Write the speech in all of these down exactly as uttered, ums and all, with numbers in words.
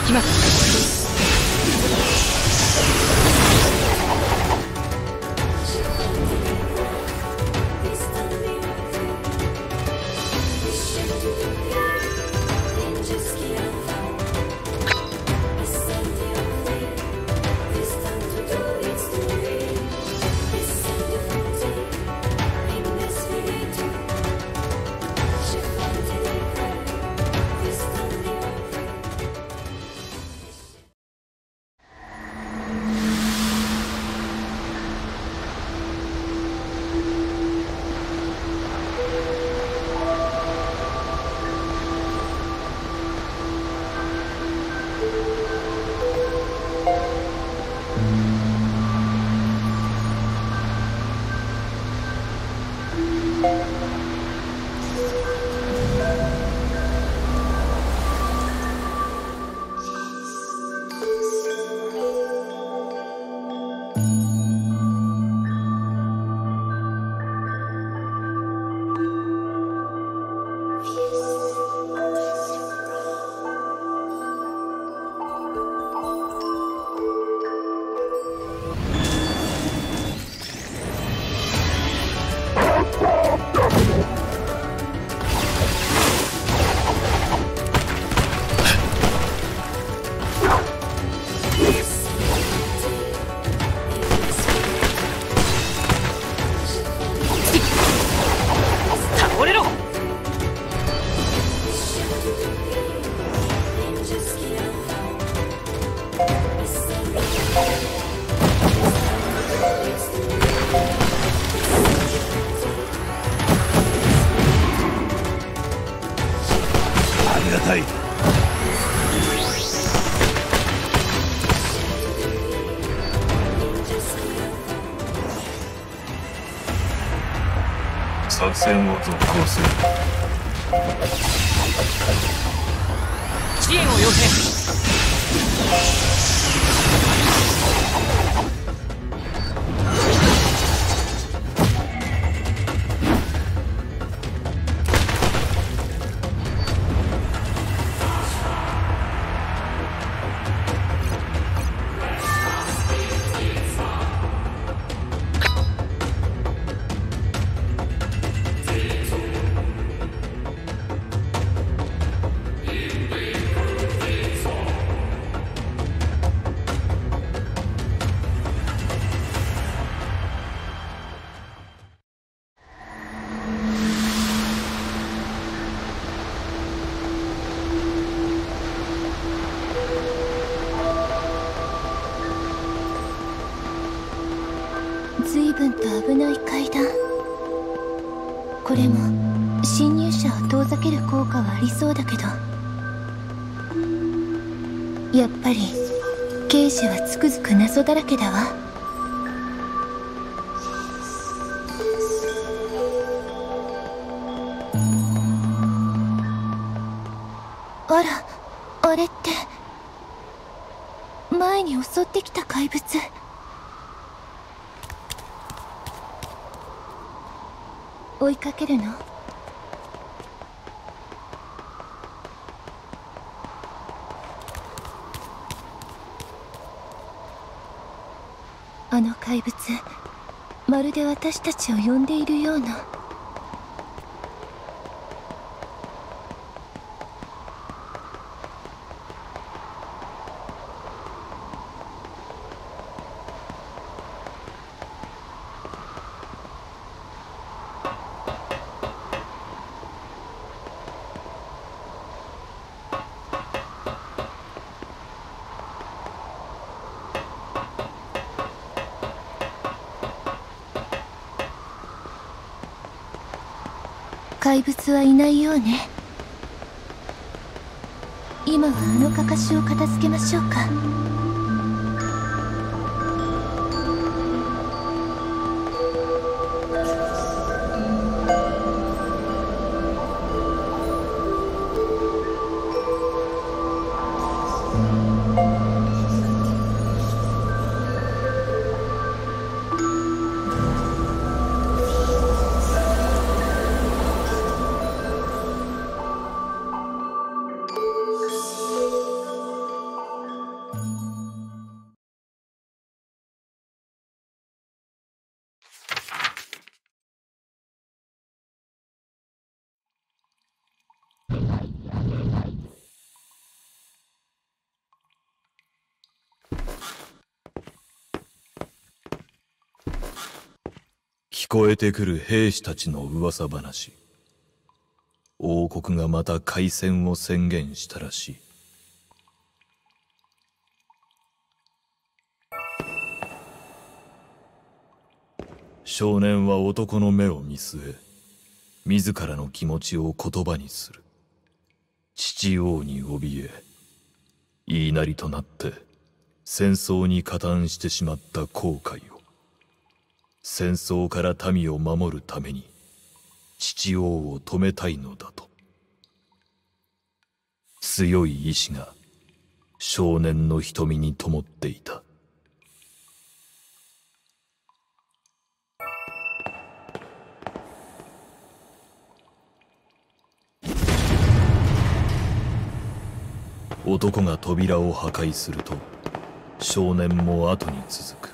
行きます。作戦を続行する。支援を要請。随分と危ない階段。これも侵入者を遠ざける効果はありそうだけど、やっぱり傾斜はつくづく謎だらけだわ。あら、あれって前に襲ってきた怪物。追いかけるの？あの怪物、まるで私たちを呼んでいるような。怪物はいないようね。今はあのかかしを片付けましょうか。聞こえてくる兵士たちの噂話。王国がまた開戦を宣言したらしい。少年は男の目を見据え、自らの気持ちを言葉にする。父王に怯え、言いなりとなって戦争に加担してしまった後悔を。戦争から民を守るために父王を止めたいのだと、強い意志が少年の瞳に灯っていた。男が扉を破壊すると、少年も後に続く。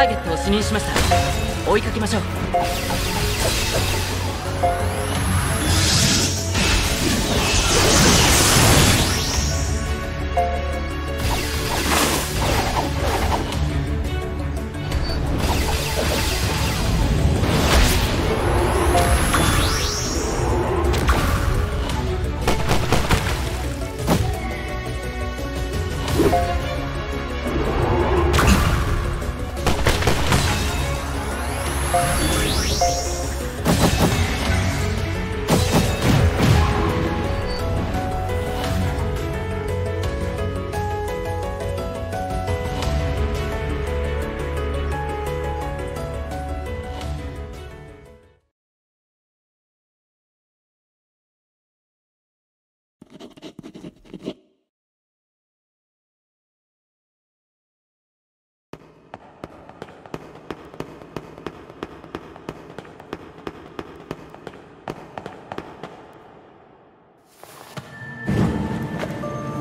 ターゲットを視認しました。追いかけましょう。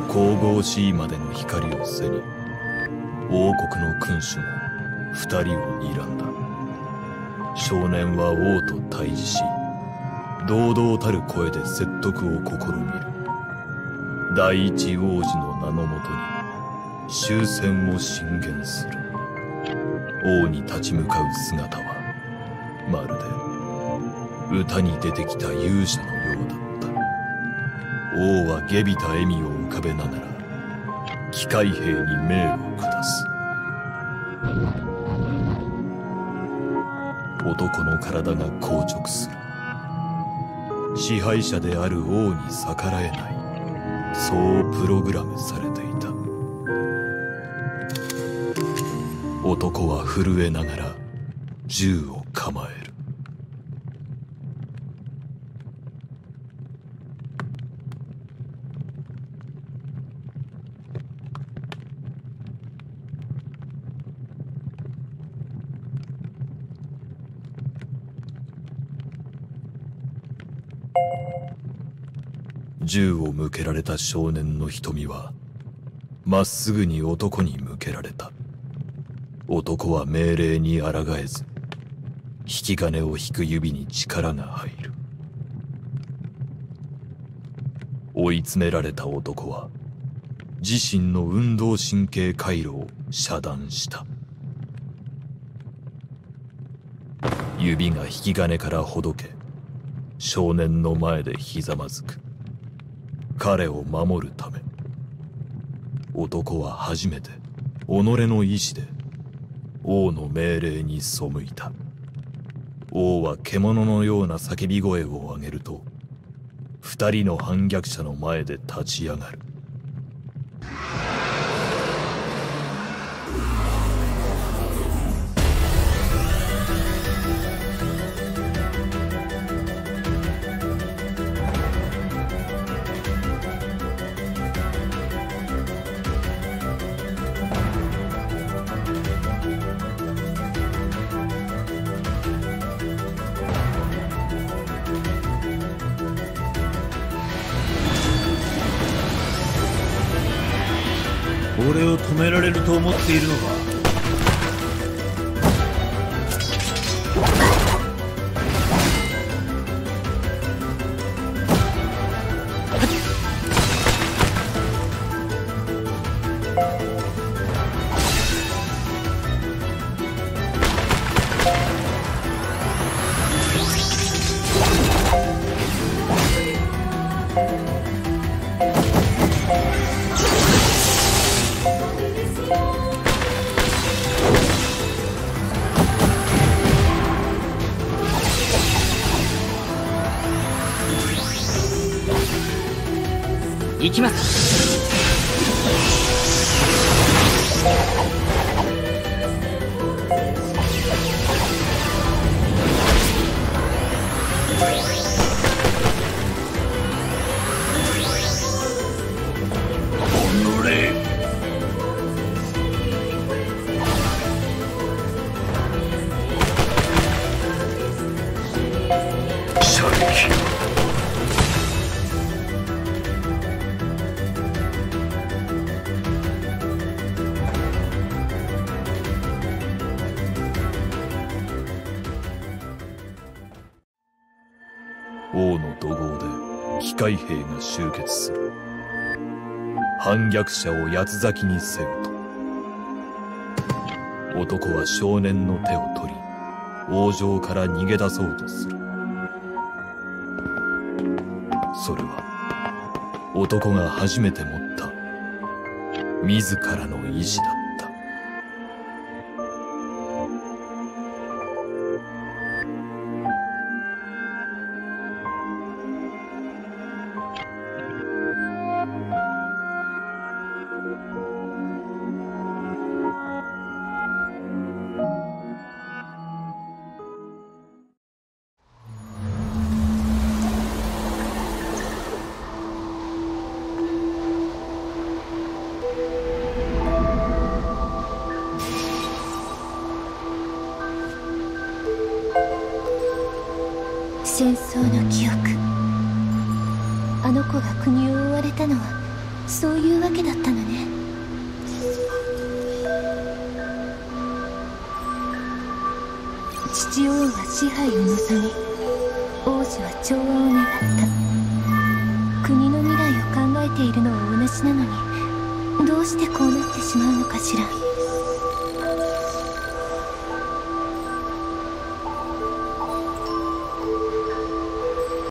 神々しいまでの光を背に、王国の君主が二人を睨んだ。少年は王と対峙し、堂々たる声で説得を試みる。第一王子の名のもとに終戦を進言する。王に立ち向かう姿はまるで歌に出てきた勇者のようだ。王は下びた笑みを浮かべながら機械兵に命を下す。男の体が硬直する。支配者である王に逆らえない、そうプログラムされていた。男は震えながら銃を構える。銃を向けられた少年の瞳はまっすぐに男に向けられた。男は命令に抗えず、引き金を引く指に力が入る。追い詰められた男は自身の運動神経回路を遮断した。指が引き金からほどけ、少年の前でひざまずく。彼を守るため、男は初めて己の意志で王の命令に背いた。王は獣のような叫び声を上げると、二人の反逆者の前で立ち上がる。俺を止められると思っているのか。行きます。おのれ。射撃。王の怒号で機械兵が集結する。反逆者を八つ咲きにせよと。男は少年の手を取り、王城から逃げ出そうとする。それは男が初めて持った自らの意志だった。戦争の記憶。あの子が国を追われたのはそういうわけだったのね。父王は支配を望み、王子は調和を願った。国の未来を考えているのは同じなのに、どうしてこうなってしまうのかしら。